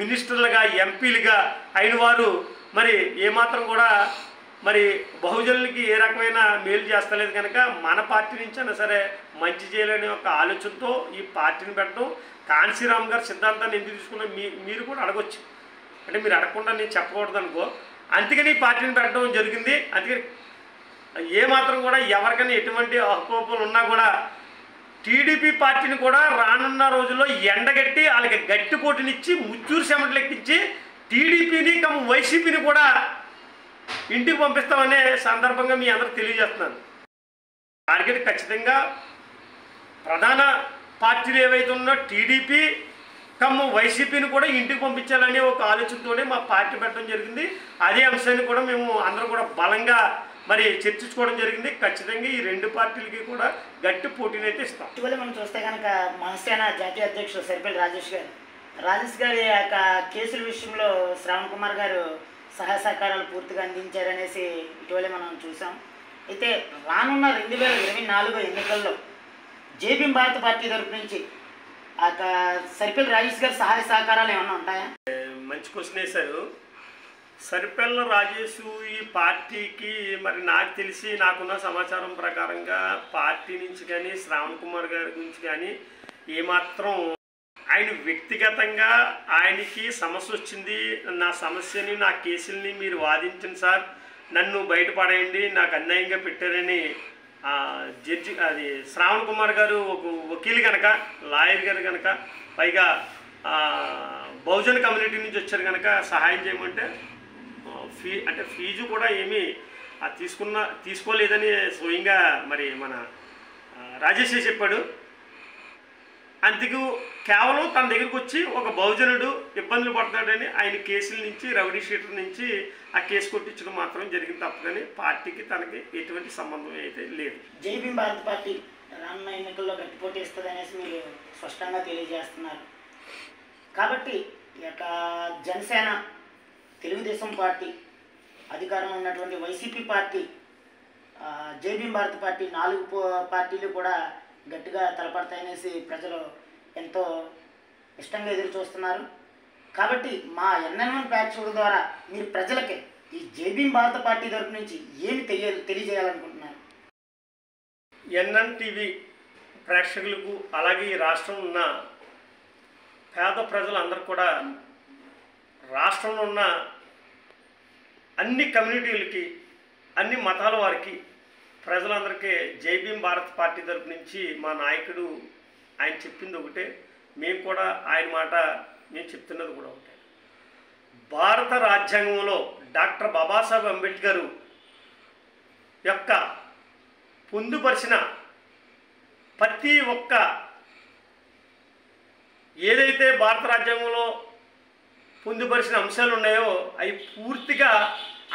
మినిస్టర్లుగా ఎంపీలుగా అయిన వారు మరి ఏమాత్రం కూడా ఈ మరి బహుజనులకి ఏ రకమైన మేలు చేస్తలేదు కనుక మన పార్టీ నుంచి అయినా సరే మంచి చేయాలనే ఒక ఆలోచనతో ఈ పార్టీని పెట్టడం కాన్సీరామ్ గారి సిద్ధాంతాన్ని ఎందుకు తీసుకున్నా మీ మీరు కూడా అడగొచ్చు, అంటే మీరు అడగకుండా నేను చెప్పకూడదు అనుకో, అందుకని ఈ పార్టీని పెట్టడం జరిగింది. అందుకని ఏమాత్రం కూడా ఎవరికైనా ఎటువంటి అహోపలు ఉన్నా కూడా టీడీపీ పార్టీని కూడా రానున్న రోజుల్లో ఎండగట్టి వాళ్ళకి గట్టి పోటీనిచ్చి ముచ్చూరు సెమటలు ఎక్కించి టీడీపీని కమ్ వైసీపీని కూడా ఇంటికి పంపిస్తామనే సందర్భంగా మీ అందరికి తెలియజేస్తున్నాను. టార్గెట్ ఖచ్చితంగా ప్రధాన పార్టీలు ఏవైతే ఉన్నో టీడీపీ కమ్ వైసీపీని కూడా ఇంటికి పంపించాలనే ఒక ఆలోచనతోనే మా పార్టీ పెట్టడం జరిగింది. అదే అంశాన్ని కూడా మేము అందరూ కూడా బలంగా మరి చర్చించుకోవడం జరిగింది. ఖచ్చితంగా ఈ రెండు పార్టీలకి కూడా గట్టి పోటీని అయితే ఇస్తాం. ఇటీవల మనం చూస్తే కనుక మనసేన జాతీయ అధ్యక్షుడు సరిపల్లి రాజేష్ గారు రాజేష్ గారి యొక్క కేసుల విషయంలో శ్రావణ్ కుమార్ గారు సహాయ సహకారాలు పూర్తిగా అందించారనేసి ఇటీవలే మనం చూసాం. అయితే రానున్న రెండు వేల ఇరవై నాలుగు ఎన్నికల్లో జై భీమ్ భారత్ పార్టీ తరపు నుంచి ఆ సరిపల్లి రాజేష్ గారి సహాయ సహకారాలు ఏమైనా ఉంటాయా? మంచి క్వశ్చన్ వేశారు. సరిపల్ల రాజేష్ ఈ పార్టీకి మరి నాకు తెలిసి నాకున్న సమాచారం ప్రకారంగా పార్టీ నుంచి కానీ శ్రావణ్ కుమార్ గారి గురించి కానీ ఏమాత్రం ఆయన వ్యక్తిగతంగా ఆయనకి సమస్య వచ్చింది, నా సమస్యని నా కేసుల్ని మీరు వాదించండి సార్, నన్ను బయటపడేయండి, నాకు అన్యాయంగా పెట్టారని జడ్జి అది శ్రావణ్ కుమార్ గారు ఒక వకీల్ కనుక లాయర్ గారు కనుక పైగా బహుజన్ కమ్యూనిటీ నుంచి వచ్చారు కనుక సహాయం చేయమంటే ఫీ అంటే ఫీజు కూడా ఏమీ తీసుకున్న తీసుకోలేదని స్వయంగా మరి మన రాజేష్ చెప్పాడు. అందుకు కేవలం తన దగ్గరికి వచ్చి ఒక బహుజనుడు ఇబ్బందులు పడతాడని ఆయన కేసుల నుంచి రౌడీ షీటర్ నుంచి ఆ కేసు కొట్టించడం మాత్రం జరిగింది తప్ప కానీ పార్టీకి తనకి ఎటువంటి సంబంధం అయితే లేదు. జై భీమ్ భారత్ పార్టీ రానున్న ఎన్నికల్లో గట్టి పోటీ ఇస్తుంది అనేసి మీరు స్పష్టంగా తెలియజేస్తున్నారు. కాబట్టి ఈ యొక్క జనసేన తెలుగుదేశం పార్టీ అధికారం ఉన్నటువంటి వైసీపీ పార్టీ జై భీమ్ భారత్ పార్టీ నాలుగు పార్టీలు కూడా గట్టిగా తలపడతాయనేసి ప్రజలు ఎంతో ఇష్టంగా ఎదురు చూస్తున్నారు. కాబట్టి మా ఎన్ఎన్ఎన్ ప్యాచ్ల ద్వారా మీరు ప్రజలకి ఈ జై భీమ్ భారత పార్టీ తరపు నుంచి ఏమి తెలియ తెలియజేయాలనుకుంటున్నారు? ఎన్ఎన్ టీవీ ప్రేక్షకులకు అలాగే ఈ రాష్ట్రంలో ఉన్న పేద ప్రజలందరూ కూడా రాష్ట్రంలో ఉన్న అన్ని కమ్యూనిటీలకి అన్ని మతాల వారికి ప్రజలందరికీ జై భీమ్ భారత్ పార్టీ తరపు నుంచి మా నాయకుడు ఆయన చెప్పింది ఒకటే, మేము కూడా ఆయన మాట మేము చెప్తున్నది కూడా ఒకటే. భారత రాజ్యాంగంలో డాక్టర్ బాబాసాహెబ్ అంబేద్కర్ యొక్క పొందుపరిచిన ప్రతి ఒక్క ఏదైతే భారత రాజ్యాంగంలో పొందుపరిచిన అంశాలు ఉన్నాయో అవి పూర్తిగా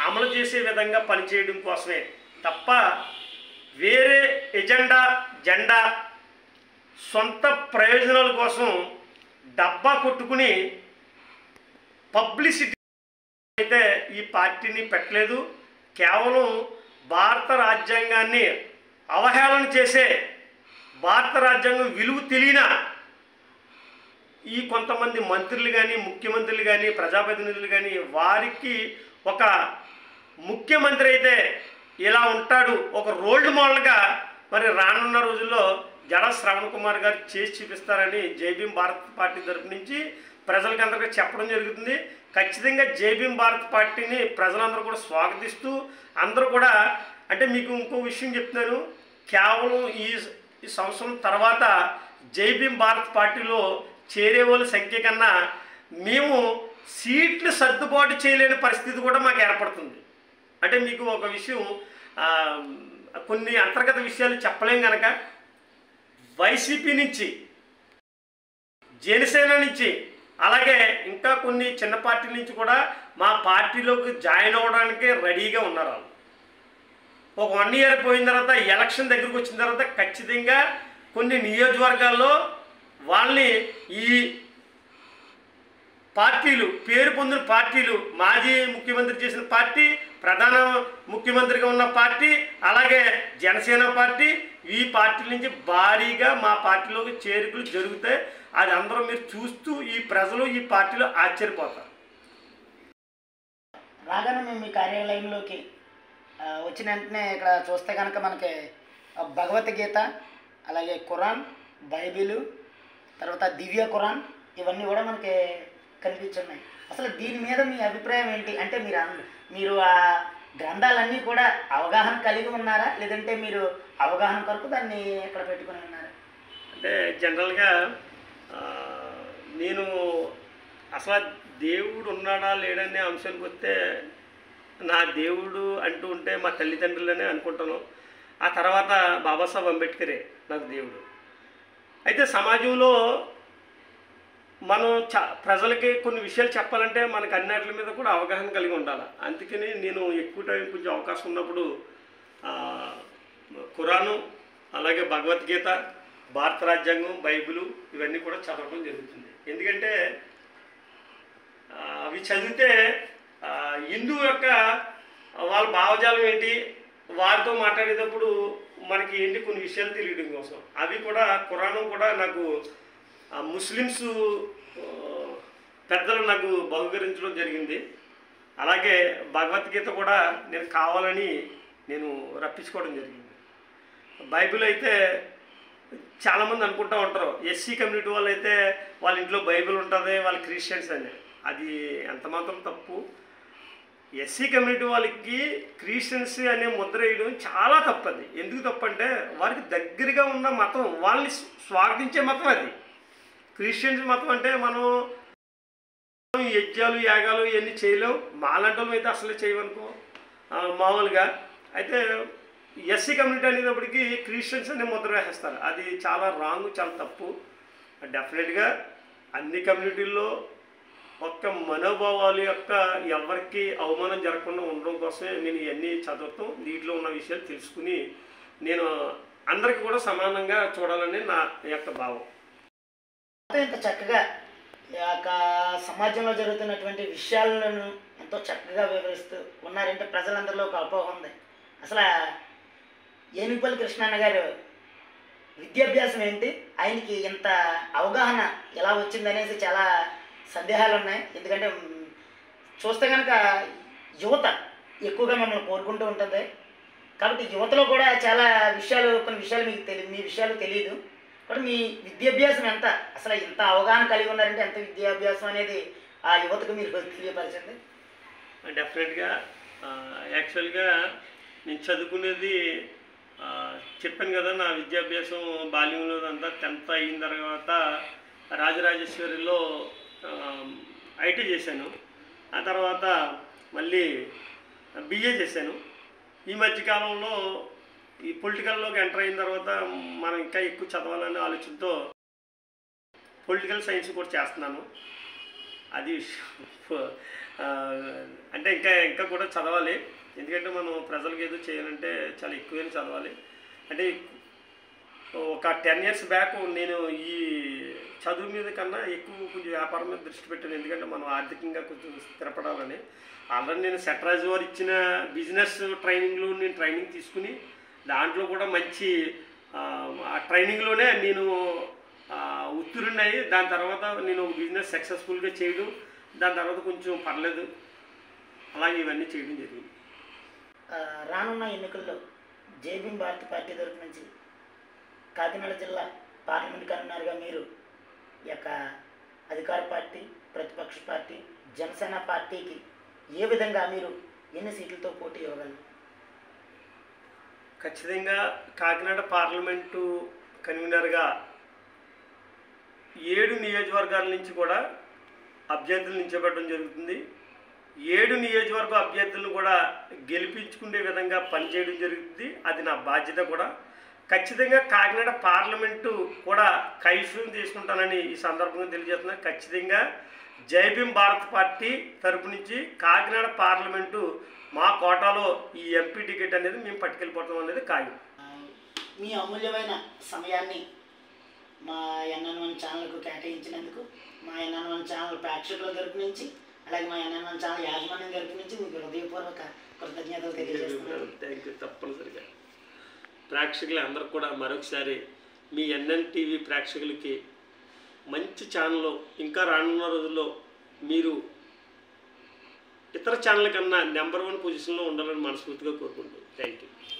అమలు చేసే విధంగా పనిచేయడం కోసమే తప్ప వేరే ఎజెండా జెండా సొంత ప్రయోజనాల కోసం డబ్బా కొట్టుకుని పబ్లిసిటీ అయితే ఈ పార్టీని పెట్టలేదు. కేవలం భారత రాజ్యాంగాన్ని అవహేళన చేసే భారత రాజ్యాంగం విలువ తెలియన ఈ కొంతమంది మంత్రులు కానీ ముఖ్యమంత్రులు కానీ ప్రజాప్రతినిధులు కానీ వారికి ఒక ముఖ్యమంత్రి అయితే ఇలా ఉంటాడు ఒక రోల్ మోడల్గా మరి రానున్న రోజుల్లో జడ శ్రవణ్ కుమార్ గారు చేసి చూపిస్తారని జై భీమ్ భారత్ పార్టీ తరపు నుంచి ప్రజలకి అందరికీ చెప్పడం జరుగుతుంది. ఖచ్చితంగా జై భీమ్ భారత్ పార్టీని ప్రజలందరూ కూడా స్వాగతిస్తూ అందరూ కూడా అంటే మీకు ఇంకో విషయం చెప్తున్నాను, కేవలం ఈ ఈ సంవత్సరం తర్వాత జై భీమ్ భారత్ పార్టీలో చేరే వాళ్ళ సంఖ్య కన్నా మేము సీట్లు సర్దుబాటు చేయలేని పరిస్థితి కూడా మాకు ఏర్పడుతుంది. అంటే మీకు ఒక విషయం కొన్ని అంతర్గత విషయాలు చెప్పలేం కనుక వైసీపీ నుంచి జనసేన నుంచి అలాగే ఇంకా కొన్ని చిన్న పార్టీల నుంచి కూడా మా పార్టీలోకి జాయిన్ అవ్వడానికి రెడీగా ఉన్నారు. ఒక వన్ ఇయర్ పోయిన తర్వాత ఎలక్షన్ దగ్గరకు వచ్చిన తర్వాత ఖచ్చితంగా కొన్ని నియోజకవర్గాల్లో వాళ్ళని ఈ పార్టీలు పేరు పొందిన పార్టీలు మాజీ ముఖ్యమంత్రి చేసిన పార్టీ ప్రధాన ముఖ్యమంత్రిగా ఉన్న పార్టీ అలాగే జనసేన పార్టీ ఈ పార్టీల నుంచి భారీగా మా పార్టీలోకి చేరికలు జరుగుతాయి. అది అందరూ మీరు చూస్తూ ఈ ప్రజలు ఈ పార్టీలో ఆశ్చర్యపోతారు. రాగానే మేము మీ కార్యాలయంలోకి వచ్చిన వెంటనే ఇక్కడ చూస్తే కనుక మనకి భగవద్గీత అలాగే ఖురాన్ బైబిల్ తర్వాత దివ్య ఖురాన్ ఇవన్నీ కూడా మనకి కనిపిస్తున్నాయి. అసలు దీని మీద మీ అభిప్రాయం ఏంటి? అంటే మీరు మీరు ఆ గ్రంథాలన్నీ కూడా అవగాహన కలిగి ఉన్నారా, లేదంటే మీరు అవగాహన కొరకు దాన్ని ఇక్కడ పెట్టుకుని ఉన్నారా? అంటే జనరల్గా నేను అసలు దేవుడు ఉన్నాడా లేడనే అంశానికి వస్తే నా దేవుడు అంటూ ఉంటే మా తల్లిదండ్రులనే అనుకుంటాను. ఆ తర్వాత బాబాసాహెబ్ అంబేద్కరే నాకు దేవుడు. అయితే సమాజంలో మనం చ ప్రజలకి కొన్ని విషయాలు చెప్పాలంటే మనకు అన్నిటి మీద కూడా అవగాహన కలిగి ఉండాలి. అందుకని నేను ఎక్కువ టైం కొంచెం అవకాశం ఉన్నప్పుడు ఖురాను అలాగే భగవద్గీత భారత రాజ్యాంగం బైబిలు ఇవన్నీ కూడా చదవడం జరుగుతుంది. ఎందుకంటే అవి చదివితే హిందువు యొక్క వాళ్ళ భావజాలం ఏంటి, వారితో మాట్లాడేటప్పుడు మనకి ఏంటి కొన్ని విషయాలు తెలియడం కోసం అవి కూడా ఖురాను కూడా నాకు ముస్లిమ్స్ పెద్దలు నాకు బహుకరించడం జరిగింది. అలాగే భగవద్గీత కూడా నేను కావాలని నేను రప్పించుకోవడం జరిగింది. బైబిల్ అయితే చాలామంది అనుకుంటూ ఉంటారు, ఎస్సీ కమ్యూనిటీ వాళ్ళు అయితే వాళ్ళ ఇంట్లో బైబిల్ ఉంటుంది, వాళ్ళు క్రిస్టియన్స్ అని. అది ఎంతమాత్రం తప్పు. ఎస్సీ కమ్యూనిటీ వాళ్ళకి క్రిస్టియన్స్ అనే ముద్ర వేయడం చాలా తప్పు. అది ఎందుకు తప్పు అంటే వారికి దగ్గరగా ఉన్న మతం, వాళ్ళని స్వాగతించే మతం అది క్రిస్టియన్స్ మతం. అంటే మనం యజ్ఞాలు యాగాలు ఇవన్నీ చేయలేము, మాలంటలం అయితే అసలు చేయమనుకో మామూలుగా. అయితే ఎస్సీ కమ్యూనిటీ అనేటప్పటికీ క్రిస్టియన్స్ అనే ముద్ర వేసేస్తారు. అది చాలా రాంగ్, చాలా తప్పు. డెఫినెట్గా అన్ని కమ్యూనిటీల్లో ఒక్క మనోభావాల యొక్క ఎవరికి అవమానం జరగకుండా ఉండడం కోసమే నేను ఇవన్నీ చదువుతాం, దీంట్లో ఉన్న విషయాలు తెలుసుకుని నేను అందరికీ కూడా సమానంగా చూడాలని నా యొక్క భావం. ఎంతో చక్కగా సమాజంలో జరుగుతున్నటువంటి విషయాలను ఎంతో చక్కగా వివరిస్తూ ఉన్నారంటే ప్రజలందరిలో ఒక అపోహ ఉంది. అసలు ఏనుగుపల్లి కృష్ణన్న గారు విద్యాభ్యాసం ఏంటి, ఆయనకి ఇంత అవగాహన ఎలా వచ్చిందనేసి చాలా సందేహాలు ఉన్నాయి. ఎందుకంటే చూస్తే కనుక యువత ఎక్కువగా మిమ్మల్ని కోరుకుంటూ ఉంటుంది కాబట్టి యువతలో కూడా చాలా విషయాలు, కొన్ని విషయాలు మీకు తెలియ మీ విషయాలు తెలియదు. కాబట్టి మీ విద్యాభ్యాసం ఎంత, అసలు ఇంత అవగాహన కలిగి ఉన్నారంటే ఎంత విద్యాభ్యాసం అనేది ఆ యువతకు మీరు తెలియపరచండి. డెఫినెట్గా యాక్చువల్గా నేను చదువుకునేది చెప్పాను కదా, నా విద్యాభ్యాసం బాల్యంలో అంతా టెన్త్ అయిన తర్వాత రాజరాజేశ్వరిలో ఐటీ చేశాను. ఆ తర్వాత మళ్ళీ బిఏ చేశాను. ఈ మధ్యకాలంలో ఈ పొలిటికల్లోకి ఎంటర్ అయిన తర్వాత మనం ఇంకా ఎక్కువ చదవాలనే ఆలోచనతో పొలిటికల్ సైన్స్ కూడా చేస్తున్నాను. అది అంటే ఇంకా ఇంకా కూడా చదవాలి. ఎందుకంటే మనం ప్రజలకు ఏదో చేయాలంటే చాలా ఎక్కువైనా చదవాలి. అంటే ఒక టెన్ ఇయర్స్ బ్యాక్ నేను ఈ చదువు మీద కన్నా ఎక్కువ కొంచెం వ్యాపారం మీద దృష్టి పెట్టాను. ఎందుకంటే మనం ఆర్థికంగా కొంచెం స్థిరపడాలని ఆల్రెడీ నేను సెటరాజు వారు ఇచ్చిన బిజినెస్ ట్రైనింగ్లో నేను ట్రైనింగ్ తీసుకుని దాంట్లో కూడా మంచి ఆ ట్రైనింగ్లోనే నేను ఉత్తీర్ణున్నాయి. దాని తర్వాత నేను బిజినెస్ సక్సెస్ఫుల్గా చేయడం, దాని తర్వాత కొంచెం పర్లేదు అలాగే ఇవన్నీ చేయడం జరిగింది. రానున్న ఎన్నికల్లో జై భీమ్ భారత్ పార్టీ తరఫు నుంచి కాకినాడ జిల్లా పార్లమెంట్ కన్వీనర్గా మీరు ఈ యొక్క అధికార పార్టీ, ప్రతిపక్ష పార్టీ, జనసేన పార్టీకి ఏ విధంగా మీరు ఎన్ని సీట్లతో పోటీ ఇవ్వగలరు? ఖచ్చితంగా కాకినాడ పార్లమెంటు కన్వీనర్గా ఏడు నియోజకవర్గాల నుంచి కూడా అభ్యర్థులు నిలబెట్టడం జరుగుతుంది. ఏడు నియోజకవర్గ అభ్యర్థులను కూడా గెలిపించుకునే విధంగా పనిచేయడం జరుగుతుంది. అది నా బాధ్యత కూడా. ఖచ్చితంగా కాకినాడ పార్లమెంటు కూడా కైఫ్యం తీసుకుంటానని ఈ సందర్భంగా తెలియజేస్తున్నాను. ఖచ్చితంగా జై భీమ్ భారత్ పార్టీ తరపు నుంచి కాకినాడ పార్లమెంటు మా కోటాలో ఈ ఎంపీ టికెట్ అనేది మేము పట్టుకెళ్ళిపోతాం అనేది ఖాయం. మీ అమూల్యమైన సమయాన్ని మా ఎన్ఎన్ఎన్ ఛానల్కు కేటాయించినందుకు మా ఎన్ఎన్ఎన్ ఛానల్ ప్రేక్షకుల తరపు నుంచి అలాగే మా ఎన్ఎన్ఎన్ ఛానల్ యాజమాన్యం తరపు నుంచి మీకు హృదయపూర్వక కృతజ్ఞతలు తెలియజేస్తున్నాను. Thank you. తప్పనిసరిగా ప్రేక్షకులందరూ కూడా మరొకసారి మీ ఎన్ఎన్ టీవీ ప్రేక్షకులకి మంచి ఛానల్లో ఇంకా రానున్న రోజుల్లో మీరు ఇతర ఛానల్ కన్నా నెంబర్ వన్ పొజిషన్లో ఉండాలని మనస్ఫూర్తిగా కోరుకుంటున్నాను. Thank you.